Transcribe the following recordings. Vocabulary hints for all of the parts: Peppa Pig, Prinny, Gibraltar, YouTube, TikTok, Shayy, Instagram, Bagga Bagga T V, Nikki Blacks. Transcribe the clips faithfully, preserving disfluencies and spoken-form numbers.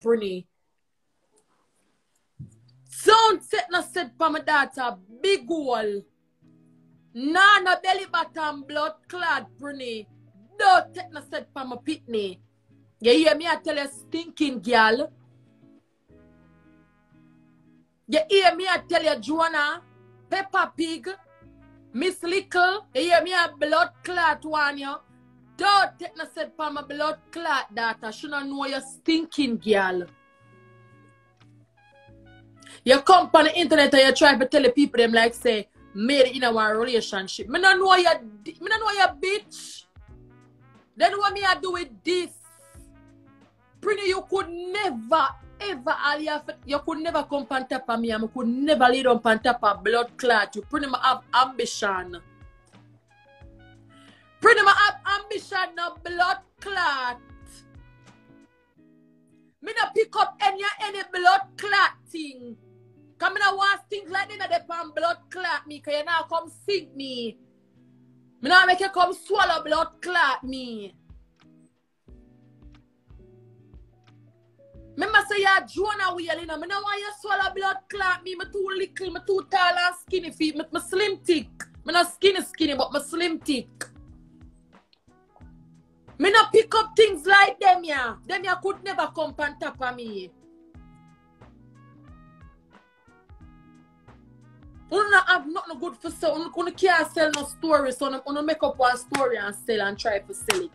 Prinny. Sound set no set for my daughter. Big hole. Nah, no belly button blood clad Prinny. Don't take no set for my pitney. You hear me? I tell you stinking girl. You hear me? I tell you Joanna, Peppa Pig, Miss Lickle. You hear me? A blood clot one you. Don't take no set for my blood clot daughter. She don't know you stinking girl. You come on the internet and you try to tell the people them like say made in our relationship. Me don't know you. Me don't know you, bitch. Then what me I do with this? Prinny, you could never, ever, you could never come on top of me and you could never lead on top of blood clot. You Prinny, I have ambition. Prinny, I have ambition, no blood clot. Me not pick up any any blood clot thing. Because I don't want things like that that depend on blood clot me because you not come sink me. Me not make you come swallow blood clot me. Remember say you're Jonah wheel, you know. I don't want you swallow blood clot me. I'm too little, I'm too tall and skinny feet. I'm slim thick. I'm not skinny skinny, but I'm slim thick. Me not pick up things like them, yeah. Them, yeah, could never come on top of me. You not have nothing good for sale. You can't sell no story, so you don't make up one story and sell and try to sell it.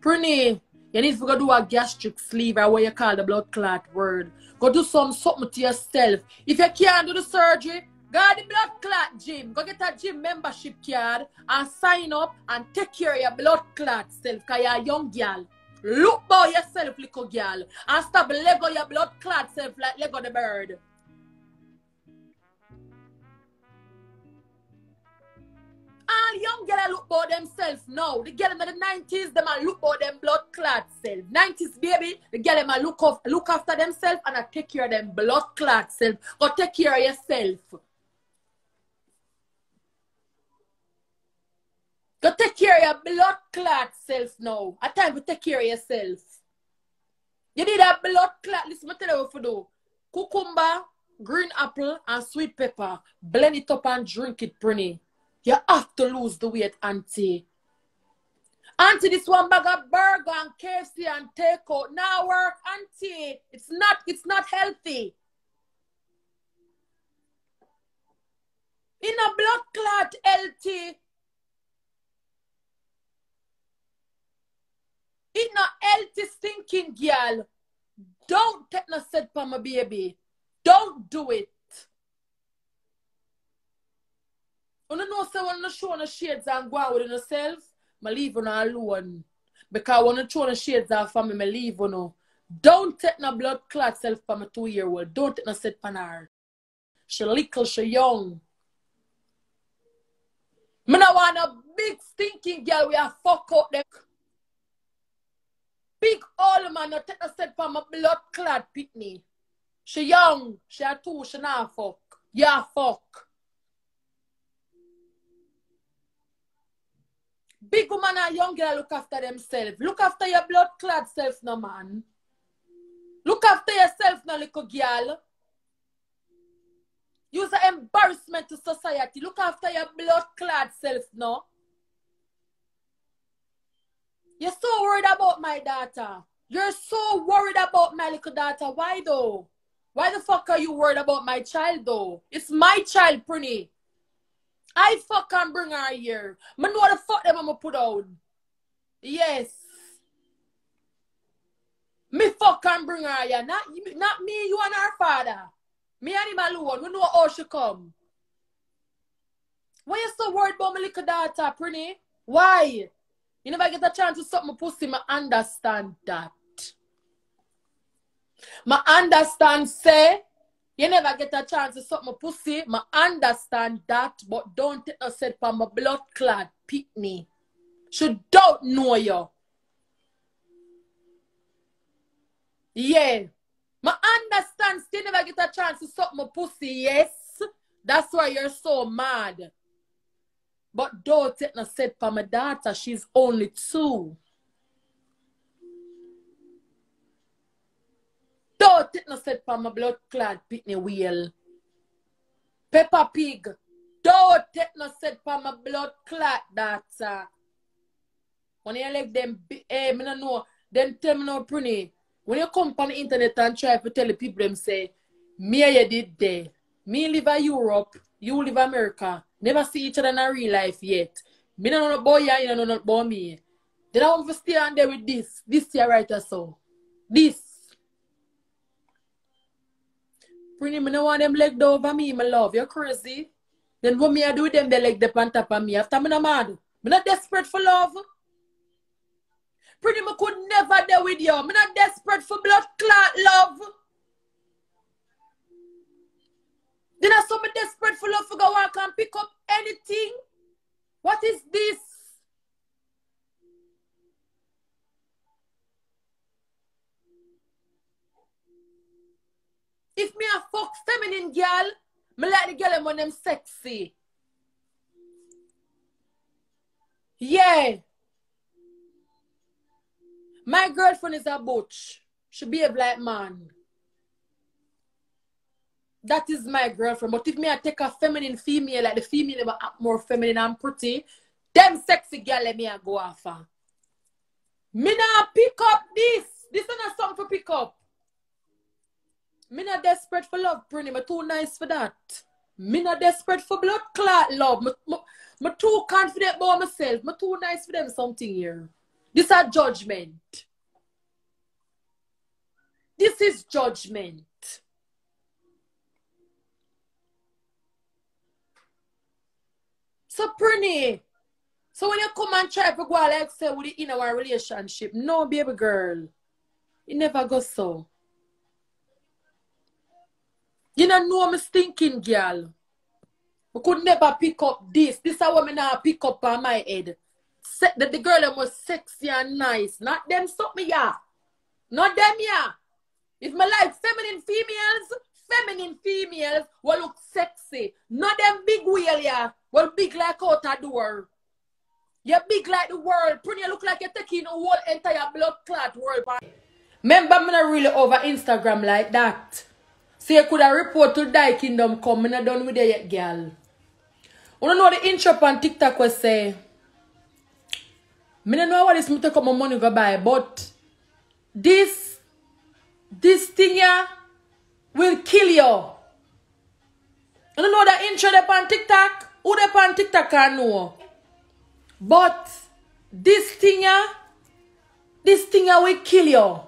Prinny, you need to go do a gastric sleeve or what you call the blood clot word. Go do some something to yourself. If you can't do the surgery, go to the blood clot gym. Go get a gym membership card and sign up and take care of your blood clot self because you're a young girl. Look about yourself, little girl. And stop Lego your blood clot self like Lego the bird. All young girls look about themselves now. The girl in the nineties, they might look about them blood clot self. nineties baby, the girl might look, off, look after themselves and I take care of them blood clot self. Go take care of yourself. Go take care of your blood clot self now. At time to take care of yourself. You need a blood clot. Listen, I'll tell you what to do. Cucumber, green apple, and sweet pepper. Blend it up and drink it, Prinny. You have to lose the weight, Auntie. Auntie, this one bag of burger and K F C and takeout. Now work, Auntie. It's not, it's not healthy. In a blood clot, healthy. It's not healthy thinking, girl. Don't take no set for my baby. Don't do it. You don't know someone to show no shades and go out with yourself. I leave you alone. Because when you show no shades and family, I leave you. Don't take no blood clot self for my two-year-old. Don't take no set for her. She little, she young. I don't want a big stinking girl with a fuck out there. Big old man, I take a set for my blood clad pitney. She young, she a two, she not fuck. Yeah, fuck. Big woman and young girl look after themselves. Look after your blood clad self, no man. Look after yourself, no little girl. Use an embarrassment to society. Look after your blood clad self, no. You're so worried about my daughter. You're so worried about my little daughter. Why though? Why the fuck are you worried about my child though? It's my child, Prinny. I fuck and bring her here. Man, what the fuck them I'ma put on? Yes. Me fuck and bring her here. Not, not me, you and her father. Me and him alone. We know how she come. Why you so worried about my little daughter, Prinny? Why? You never get a chance to suck my pussy, I understand that. I understand, say, you never get a chance to suck my pussy, I understand that, but don't take a set for my blood clad pitney. She don't know you. Yeah. I understand, still never get a chance to suck my pussy, yes. That's why you're so mad. But don't take no set for my daughter. She's only two. take no set from my blood clad pitney wheel. Peppa Pig, don't take no set from my blood clad that. Uh, when you like them, eh, me no know, them tell me no Prinny. When you come on the internet and try to tell the people them say, me you did there. Me live in Europe, you live in America. Never see each other in real life yet. Me no know about you and you no know about me. They don't want to stay on there with this. This here right or so. This. Prinny, me no want them legged over me, my love. You're crazy. Then what me I do with them, they leg the on top of me. After me no mad. Me not desperate for love. Prinny, me could never deal with you. Me not desperate for blood clot love. Then I saw me desperate for love for go walk and pick up anything. What is this? If me a fuck feminine girl, me like the girl when them sexy. Yeah. My girlfriend is a butch. She be a black man. That is my girlfriend. But if me I take a feminine female, like the female that act more feminine and pretty, them sexy girl let me I go after. Me not pick up this. This is not something to pick up. Me not desperate for love, Prinny. Me too nice for that. Me not desperate for blood clot love. Me, me, me too confident about myself. Me too nice for them something here. This is judgment. This is judgment. So Prinny, so when you come and try to go like say with the in our relationship, no baby girl, it never goes so. You don't know me stinking girl. I could never pick up this. This is a woman I pick up on my head. Se that the girl that was sexy and nice. Not them something, yeah. Not them, yeah. If my like feminine females, feminine females will look sexy. Not them big wheel, yeah. Will big like out a door. You're big like the world. Prinny, you look like you're taking the whole entire blood clot world. Remember, I'm not really over Instagram like that. So you could have report to Die Kingdom come. I'm not done with it yet, girl. I don't know the intro on TikTok was say. I don't know what it's me take up my money go buy. But this, this thing here will kill you. I don't know the intro up on TikTok. Who up on TikTok can know. But this thing here, this thing here will kill you.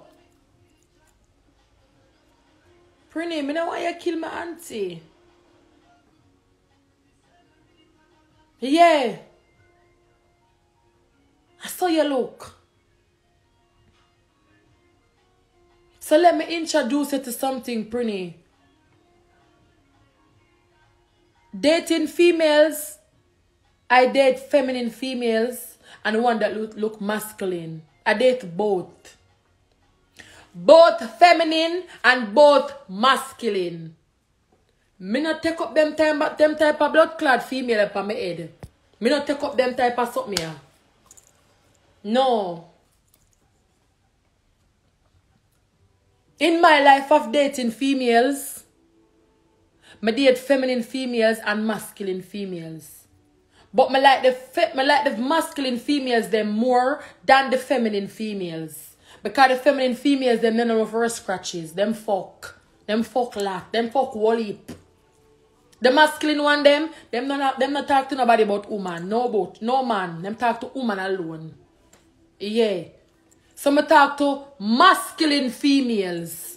Prinny, I don't want you to kill my auntie. Yeah. I saw you look. So let me introduce you to something, Prinny. Dating females, I date feminine females and one that look, look masculine. I date both. Both feminine and both masculine. Me not take up them type, them type of blood clad female up on my head. Me not take up them type of something here. No. In my life of dating females, I date feminine females and masculine females. But I like the, I like the masculine females them more than the feminine females. Because the feminine females, them men over scratches. Them fuck. Them fuck laugh. Them fuck wally. The masculine one, them, them not, them not talk to nobody about woman. No boat. No man. Them talk to woman alone. Yeah. So I talk to masculine females.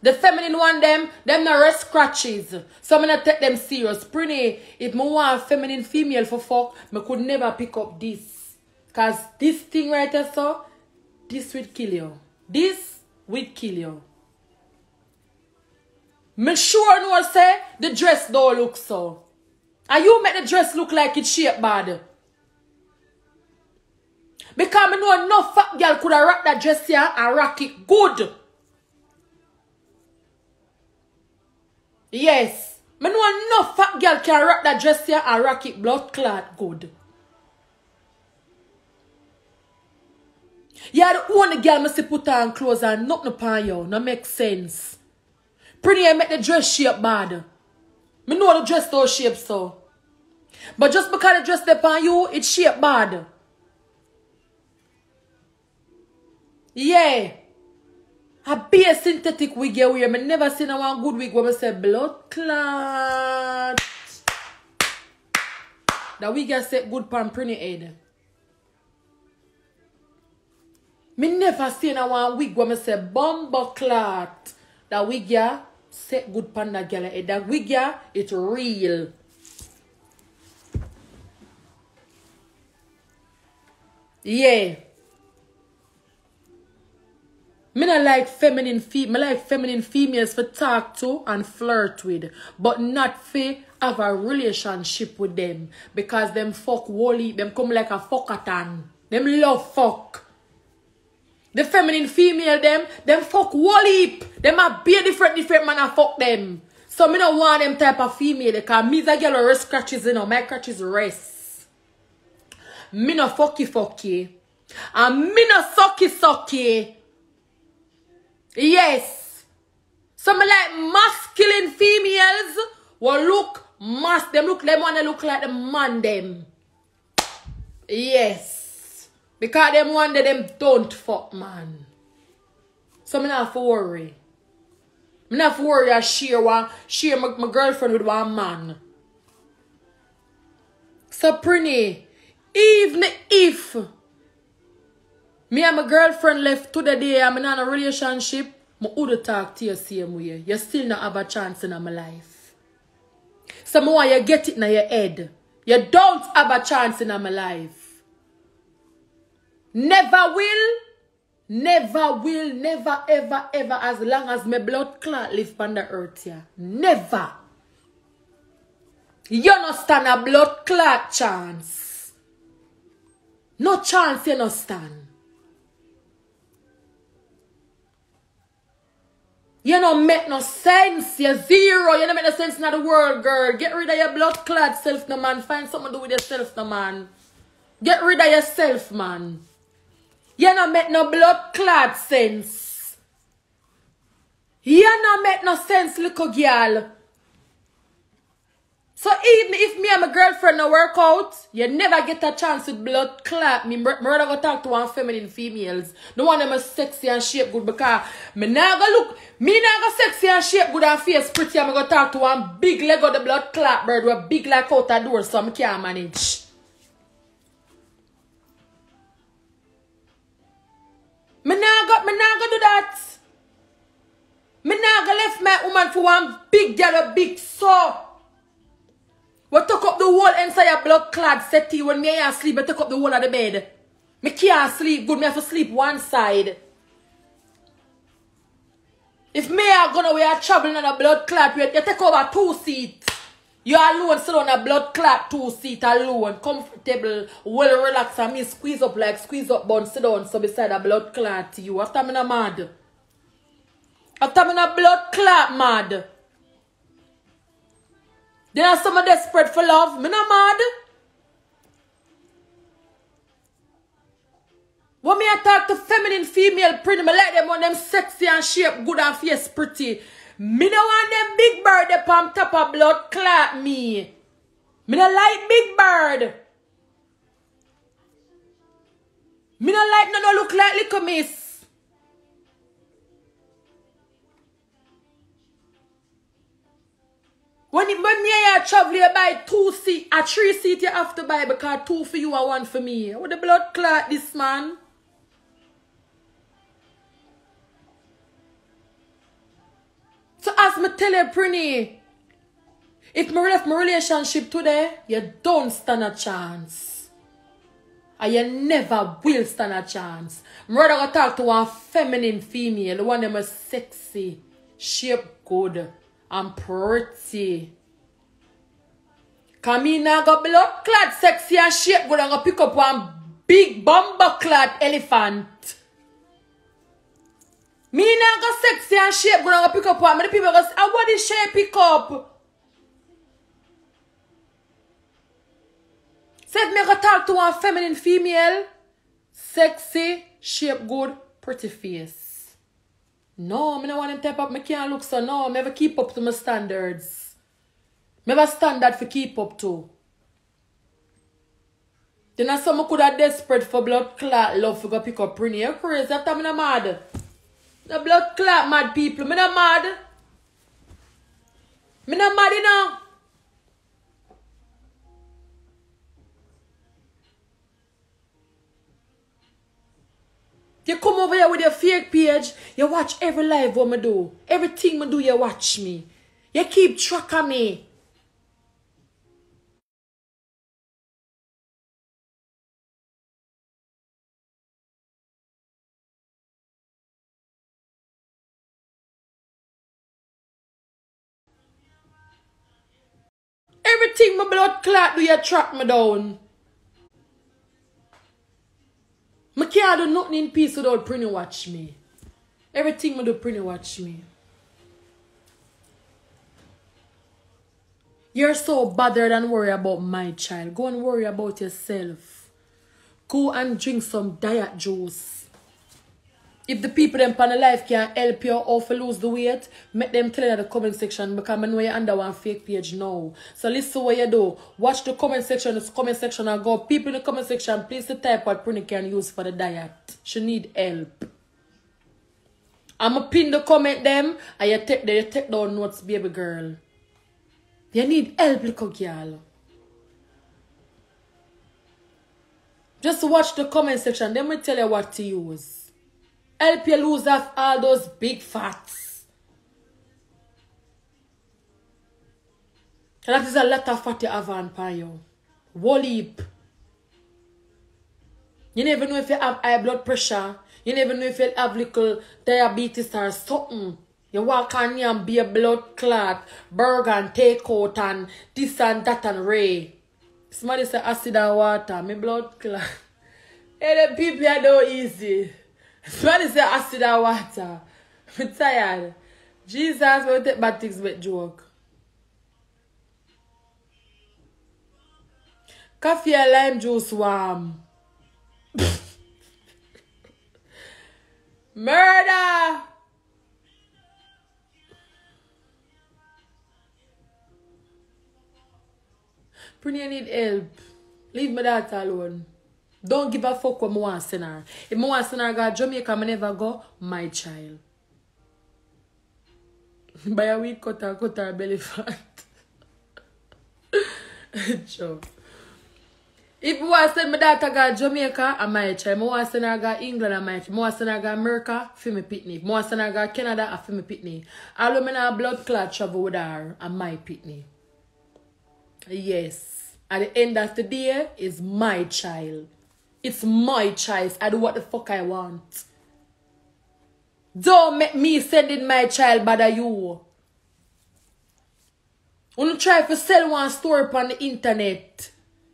The feminine one, them, them not scratches. So I not take them serious. Prinny, if I want a feminine female for fuck, I could never pick up this. Because this thing right here, so, this will kill you. This will kill you. Me sure no say the dress don't look so. And you make the dress look like it's shape bad. Because me know no fat girl could have rock that dress here and rock it good. Yes. Me know no fat girl can rock that dress here and rock it blood clot good. Yeah, the only girl must put on clothes and nothing upon you. No make sense. Prinny, I make the dress shape bad. Me know the dress those shapes so. But just because the dress step on you, it's shape bad. Yeah. I be a synthetic wig here. Me never seen a one good wig where me say blood clot. That wig I set good pan Prinny head. Me never seen a one wig where me say bumbo clot. That wig ya set good pan that girl head. That wig ya it's real. Yeah. Me not like feminine feet. Me like feminine females for talk to and flirt with, but not for have a relationship with them because them fuck wally. Them come like a fuckatan. Them love fuck. The feminine female them them fuck wally. Them a be a different different man and fuck them. So me not want them type of female. They can me that girl rest scratches you know my scratches rest. Me not fucky fucky, and me not sucky sucky. Yes. Some like masculine females will look mas them look them wanna look like the man them. Yes. Because them one that them don't fuck man. So me not for worry. Me not for worry I share one share my, my girlfriend with one man. So Prinny, even if me and my girlfriend left to the day I'm in a relationship, I would talk to you same way. You still not have a chance in my life. Somehow you get it in your head. You don't have a chance in my life. Never will, never will, never, ever, ever, as long as my blood clot live on the earth here. Never. You don't stand a blood clot chance. No chance you don't stand. You don't make no sense. You're zero. You don't make no sense in the world, girl. Get rid of your blood clad self, no man. Find something to do with yourself, no man. Get rid of yourself, man. You don't make no blood clad sense. You don't make no sense, little girl. So even if me and my girlfriend no work out, you never get a chance with blood clot. Me rather go talk to one feminine females. The one them is sexy and shape good because me now go look, me now go sexy and shape good and face pretty. I'm going to talk to one big leg of the blood clot bird where big like out a door so I can't manage. Me now go, me now go do that. Me now go left my woman for one big girl, a big soul. We took up the whole entire blood clad settee when me I sleep, I took up the whole of the bed. Me can't sleep good, me have to sleep one side. If me are gonna we are traveling on a blood clad, you take over two seats. You alone sit on a blood clad two seat alone, comfortable, well relaxed, and me squeeze up like squeeze up bun, sit down so beside a blood clad to you. After me na mad. After me na blood clad mad. Then I some of them spread for love. Me not mad. When me I talk to feminine female Prinny, me like them on them sexy and shape good and face pretty. Me no want them big bird up on top of blood clot me. Me no like big bird. Me no like no no look like little miss. When, when me and you travel, you buy two seats, a three seat you have to buy because two for you and one for me. What the blood clot this man? So as me tell you, Prinny, if me left my relationship today, you don't stand a chance. And you never will stand a chance. I'm rather go talk to one feminine female, the one that is sexy, shape good. I'm pretty. Cause me now go blood clad sexy and shape good and go pick up one big bumper clad elephant. Me now go sexy and shape good and go pick up one. Many people go say, oh, what is shape pick up? Said me go talk to one feminine female. Sexy, shape good, pretty face. No, I don't want them type up. I can't look so. No, I never keep up to my standards. I never standard for keep up to. Then I some could have desperate for blood clot love for go pick up Prinny. You're crazy after I'm not mad. The blood clot mad people. I'm not mad. I'm not mad enough. You come over here with your fake page. You watch every live what I do. Everything I do, you watch me. You keep track of me. Everything my blood clot do, you track me down. I can't do nothing in peace without Prinny watch me. Everything I do, Prinny watch me. You're so bothered and worry about my child. Go and worry about yourself. Go and drink some diet juice. If the people in the life can help you or for lose the weight, make them tell you in the comment section, because I know you're under one fake page now. So listen what you do. Watch the comment section. The comment section and go. People in the comment section, please type what Prinny can use for the diet. She need help. I'ma pin the comment them and you take, you take down notes, baby girl. You need help, little girl. Just watch the comment section. They will tell you what to use. Help you lose off all those big fats. And that is a lot of fat you have on you. Whole heap. You never know if you have high blood pressure. You never know if you have little diabetes or something. You walk on you and be a blood clot, burger and take out and this and that and ray. Somebody say acid and water. My blood clot. Hey, the people are no easy. Somebody say acid and water. I'm tired. Jesus, we take bad things with joke. Coffee and lime juice warm. Murder. Prinny, you need help. Leave my daughter alone. Don't give a fuck what I want to send her. If I want to send her to Jamaica, I never go, my child. By a week, cut her, cut her belly fat. If I want to send my daughter to Jamaica, I'm my child. If I want to send her to England, I'm my child. If I want to send her to America, I'm my pitney. If I want to send her to Canada, I'm my pitney. All of my blood clot travel with her, I'm my pitney. Yes. At the end of the day, it's my child. It's my choice. I do what the fuck I want. Don't make me sending my child bother you. When you try to sell one story upon the internet,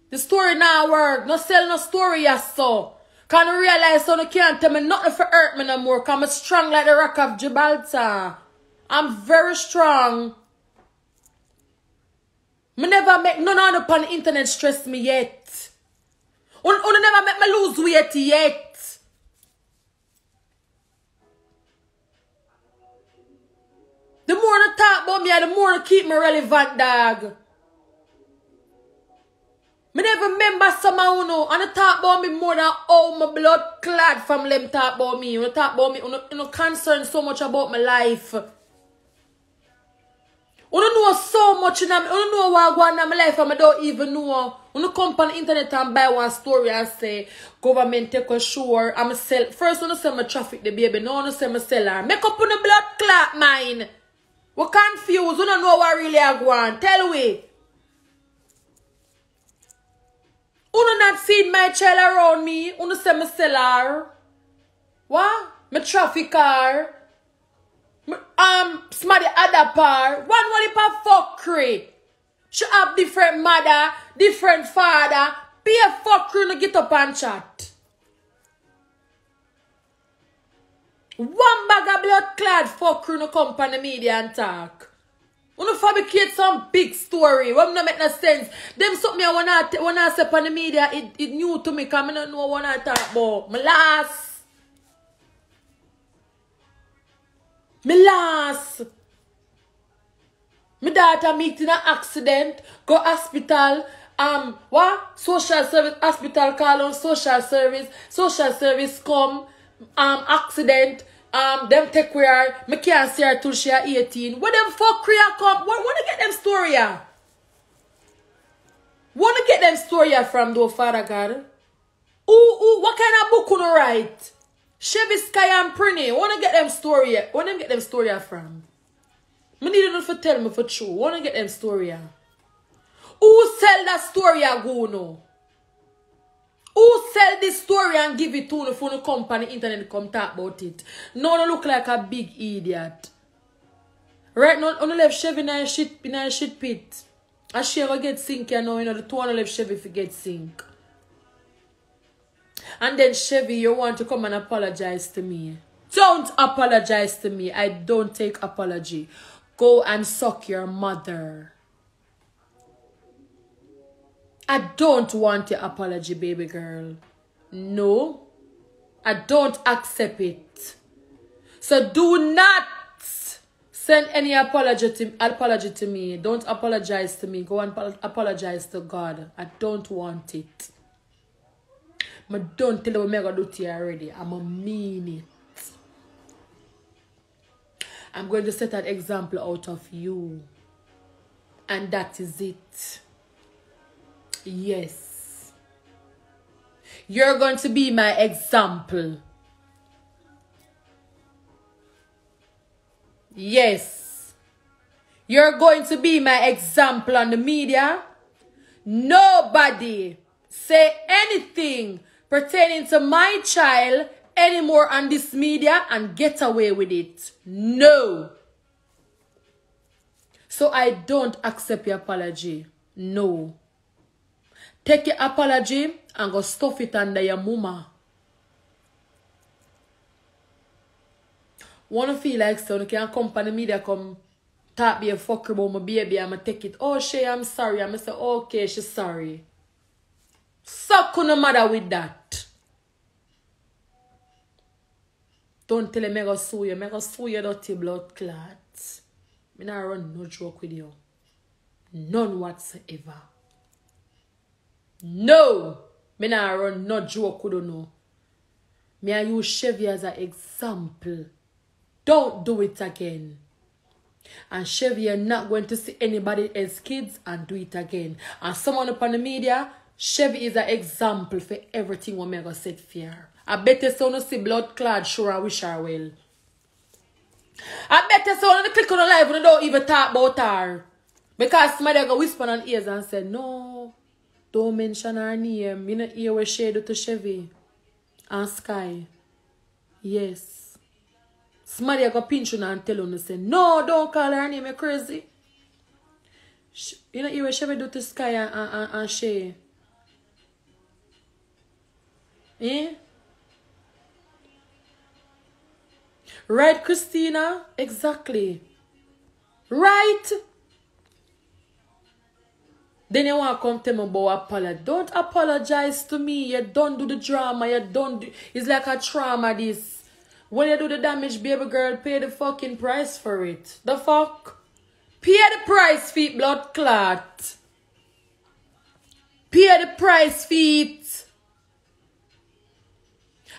the story not work. No sell no story, yes, so. Can you realize so you can't tell me nothing for hurt me no more? Because I'm strong like the Rock of Gibraltar. I'm very strong. I never make none upon the internet stress me yet. Un, un never make me lose weight yet. The more you talk about me, the more you keep me relevant, dog. I never remember someone who know, and you talk about me more than all my blood clot from them talk about me. You talk about me, you know, concerned so much about my life. You know so much, you know what going on in my life, and I don't even know. You come on the internet and buy one story and say, government take a sure, I'm a sell. First, you sell my traffic, the baby. No, you sell my seller. Make up on the blood clot, mine. We confused. You don't know what really I want. Tell we. You not feed my child around me. You sell my seller. What? My trafficker. Um, smarty other par. One one per fuckery. She have different mother, different father. Be a fucker to get up and chat. One bag of blood clad fucker to come on the media and talk. You fabricate some big story. What not make no sense. Them something I wanna when I step on the media, it, it new to me because I don't know what I talk about. My last. Me last. My daughter meet in an accident, go hospital, um, what? Social service, hospital call on social service, social service come, um, accident, um, them take care, me can't see her till she are eighteen. Where them fuck career come? Where, where to get them story at? Where to get them story at from though, Father God? Ooh, ooh, what kind of book you write? Shayy, Sky and Prinny, wanna get them story, wanna get them story from? Me need you to tell me for true. Wanna get them story? Who sell that story go no? Who sell this story and give it to the phone company internet come talk about it? No, no look like a big idiot. Right now, on the left Shayy in a shit in a shit pit. I Shayy go get sink you know, you know the two on the left Shayy if you get sink. And then Shayy, you want to come and apologize to me. Don't apologize to me. I don't take apology. Go and suck your mother. I don't want your apology, baby girl. No. I don't accept it. So do not send any apology to, apology to me. Don't apologize to me. Go and apologize to God. I don't want it. I don't tell you what I'm going to do to you already. I'm a mean it. I'm going to set an example out of you. And that is it. Yes. You're going to be my example. Yes. You're going to be my example on the media. Nobody say anything pertaining to my child anymore on this media and get away with it. No. So I don't accept your apology. No. Take your apology and go stuff it under your mama. Wanna feel like so you can accompany me that come talk be a fucker about my baby and I take it. Oh Shayy, I'm sorry. I'm say okay, she's sorry. Suck no matter with that. Don't tell me I go sue you. I go sue you dirty blood clots. I don't run no joke with you. None whatsoever. No, me nah run no joke, don't know. Me I use Shayy as an example. Don't do it again. And Shayy not going to see anybody else kids and do it again. And someone upon the media, Shayy is an example for everything what me go set fear. I bet you so no see blood clad sure I wish her well. I bet you so no click on the live and don't even talk about her. Because somebody go whisper on ears and say no. Don't mention her name. You know, hear what Shayy do to Shayy and Sky. Yes. Somebody go pinch you and tell you, say, no, don't call her name, you're crazy. You know, hear what Shayy do to Sky and, and, and Shayy. Eh? Right, Christina? Exactly. Right? Then you want to come tell me about apology. Don't apologize to me. You don't do the drama. You don't do... It's like a trauma, this. When you do the damage, baby girl, pay the fucking price for it. The fuck? Pay the price, feet, blood clot. Pay the price, feet.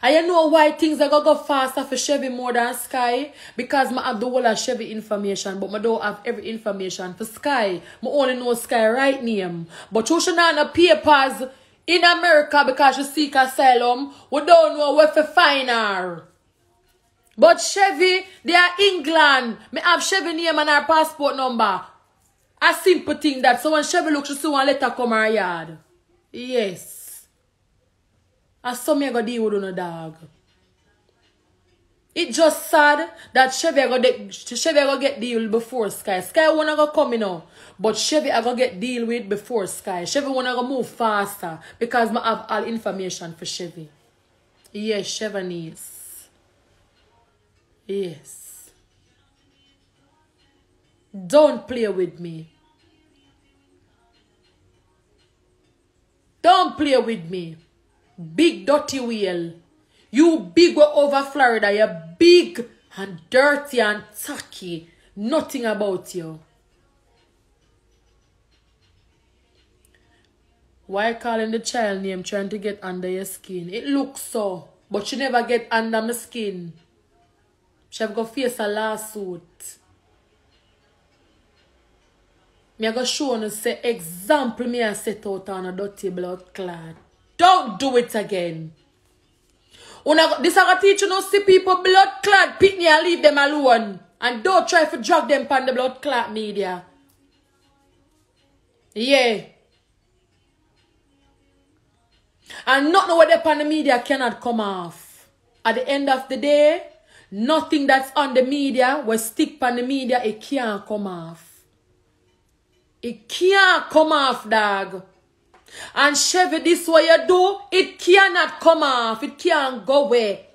And you know why things are going to go faster for Shayy more than Sky? Because I have the whole of Shayy information, but I don't have every information for Sky. I only know Sky right name. But you should not have papers in America because you seek asylum. We don't know where to find her. But Shayy, they are England. I have Shayy name and her passport number. A simple thing that. So when Shayy looks, she see one letter come her yard. Yes. And some you go deal with no dog. It's just sad that Shayy go, de Shayy go get deal with before Sky. Sky wanna go come now. But Shayy go get deal with before Sky. Shayy wanna go move faster. Because I have all information for Shayy. Yes, Shayy needs. Yes. Don't play with me. Don't play with me. Big dirty wheel. You big go over Florida. You big and dirty and tacky. Nothing about you. Why calling the child name trying to get under your skin? It looks so, but she never get under my skin. She have got face a lawsuit. Me I go show you say example me I set out on a dirty blood clad. Don't do it again. Una, this I go teach you no see people blood clad pick me and leave them alone. And don't try to drag them pan the blood clot media. Yeah. And not know what the pan the media cannot come off. At the end of the day, nothing that's on the media will stick pan the media, it can't come off. It can't come off, dog. And Chevy, this what you do, it cannot come off. It can't go away.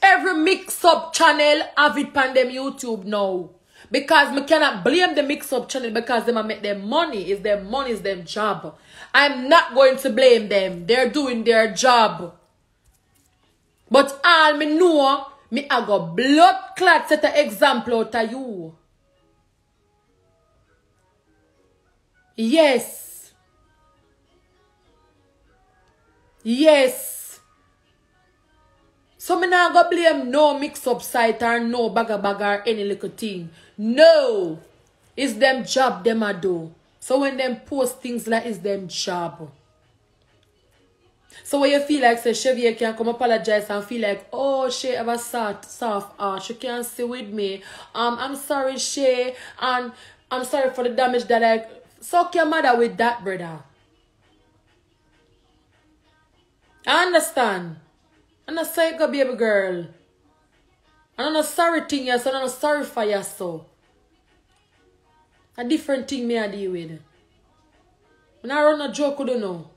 Every mix-up channel have it on them YouTube now. Because me cannot blame the mix-up channel because they make their money. It's their money, it's their job. I'm not going to blame them. They're doing their job. But all me know, me I got blood clot set an example out of you. Yes. Yes. So me not go blame no mix-up site or no bagger bagger or any little thing. No. It's them job them a do. So when them post things like it's them job. So when you feel like say Shayy can come apologize and feel like, oh Shayy ever sat soft heart. She can't stay with me. Um I'm sorry, Shayy, and I'm sorry for the damage that I suck your mother with that, brother. I understand. I'm not sorry, baby girl. I'm not sorry thing, yes. I'm not sorry for you, so. A different thing me I deal with. I'm not run a joke, you know.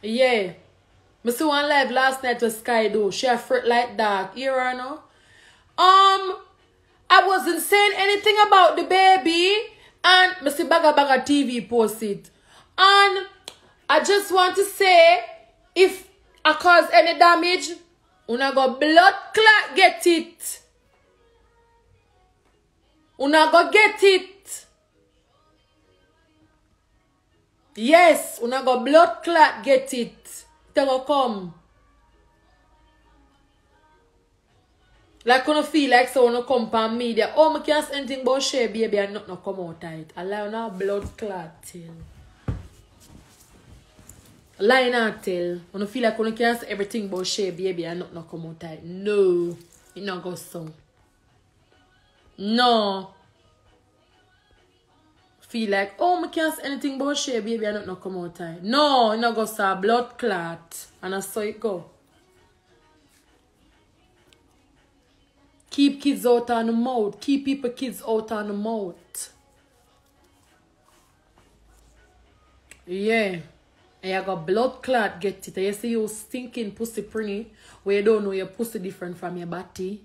Yeah. I see one live last night with Sky, though. She a fret like that. Here I know. Um, I wasn't saying anything about the baby. And I see Bagga Bagga T V post it. And I just want to say... if I cause any damage, una go blood clot get it. Una go get it. Yes, una go blood clot get it. It go come. Like una feel like so una come pan media. Oh, me can't say anything but Shayy baby and not no come out of it. Allow una blood clot till. Lying out tell. When you feel like you can't say everything about Shayy baby and not, not come out tight. No. It not go so. No. Feel like, oh, I can't say anything about Shayy baby and not, not come out tight. No. It not go so. Blood clot. And I saw it go. Keep kids out on the mouth. Keep people kids out on the mouth. Yeah. And you got blood clot, get it. And you see you stinking pussy Prinny, where you don't know your pussy different from your body.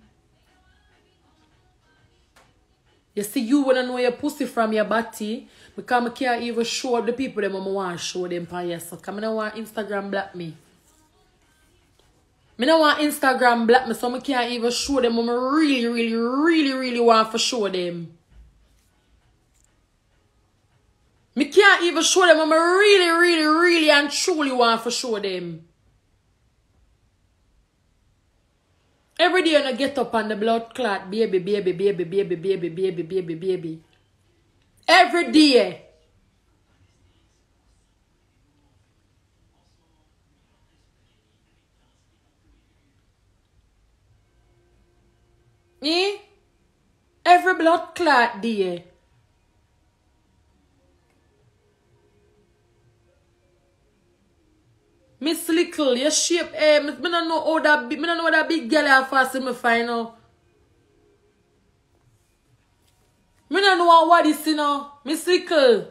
You see you wanna know your pussy from your body, because I can't even show the people them I want to show them for you. So come I don't want Instagram black me. I don't want Instagram black me, so I can't even show them what I really, really, really, really want to show them. Me can't even show them what I really, really, really and truly want to show them. Every day I get up on the blood clot, baby, baby, baby, baby, baby, baby, baby, baby. Every day. Eh? Every blood clot day. Miss Little, your shape, eh, I don't know how that big, I don't know how that big girl I fast in my final. I don't know what this, you know. Miss Little,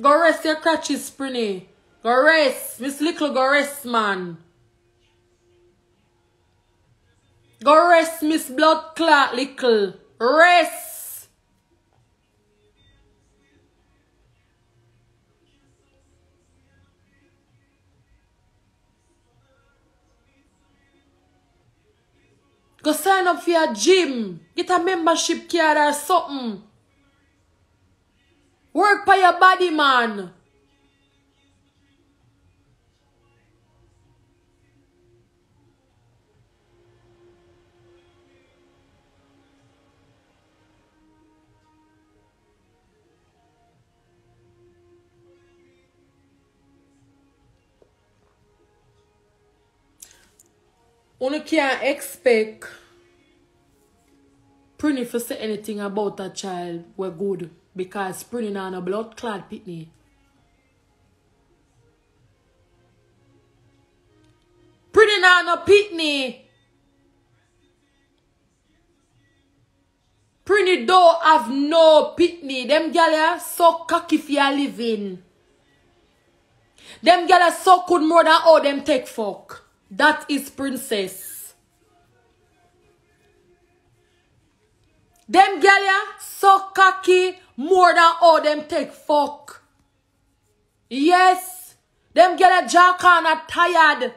go rest your crutches, Prinny. Go rest. Miss Little, go rest, man. Go rest, Miss Blood Clot, Little. Rest. Go sign up for your gym. Get a membership card or something. Work by your body, man. One can't expect Prinny to say anything about a child were good because Prinny not a blood clad pitney. Prinny not a pitney. Prinny don't have no pitney. Them gals so cocky for a living. Them gals so good more than all them take fuck. That is princess. Them galia so cocky more than all them take fuck. Yes, them galia jackan are tired.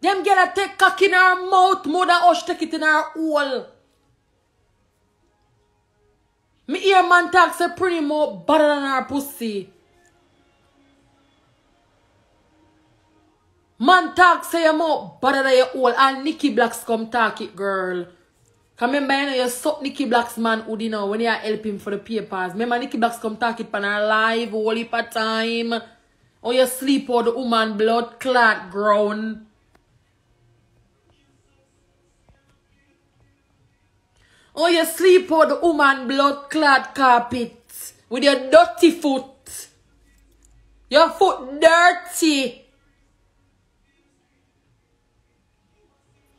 Them galia take cocky in her mouth more than us take it in her hole. Me hear man talk say Prinny more better than her pussy. Man talk say you more better than your old. And Nikki Blacks come talk it, girl. Cause remember, you know, you suck Nikki Blacks man hoodie now when you help him for the papers. Remember, Nikki Blacks come talk it pan her live all heap of time. Or you sleep on the woman blood clot ground. Oh, you sleep on the woman blood clad carpet with your dirty foot. Your foot dirty.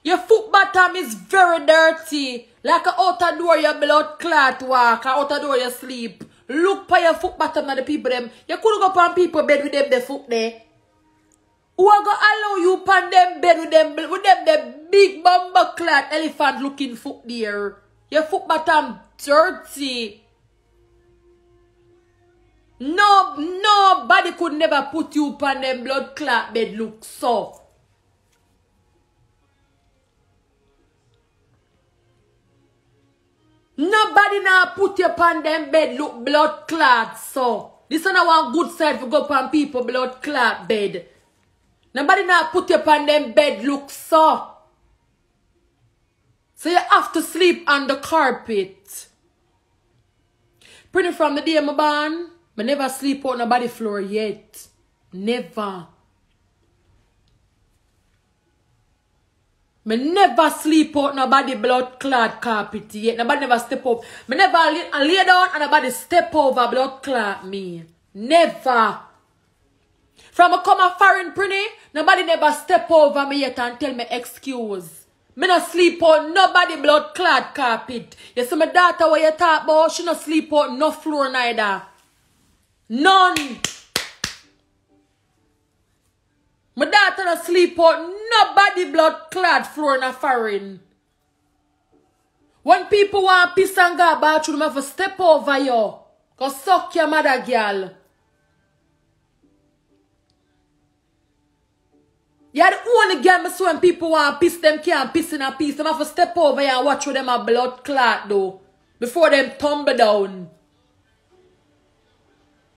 Your foot bottom is very dirty. Like a outer door your blood clad walk. A outer door you sleep. Look for your foot bottom at the people them. You couldn't go on people bed with them the foot there. Who are going to allow you pan them bed with them with them the big bumper clad elephant looking foot there? Your foot bottom dirty. No, nobody could never put you upon them blood clot bed look so. Nobody now put you upon them bed look blood clot so. This is not one good side for go upon people blood clot bed. Nobody now put you upon them bed look so. So you have to sleep on the carpet. Prinny from the day I'm born, I never sleep on the body floor yet. Never. I never sleep on nobody blood clad carpet yet. Nobody never step up. I never lay, I lay down and nobody step over blood clad me. Never. From I come a foreign Prinny, nobody never step over me yet and tell me excuse. Me no sleep on nobody blood clad carpet. You see my daughter what you talk about, she no sleep on no floor neither. None. My daughter no sleep on nobody blood clad floor in a foreign. When people want piss and go about you, them have to step over you. Go suck your mother girl. You are the only girl so when people want to piss them can't piss in a piece. They have to step over here and watch with them a blood clot though. Before them tumble down.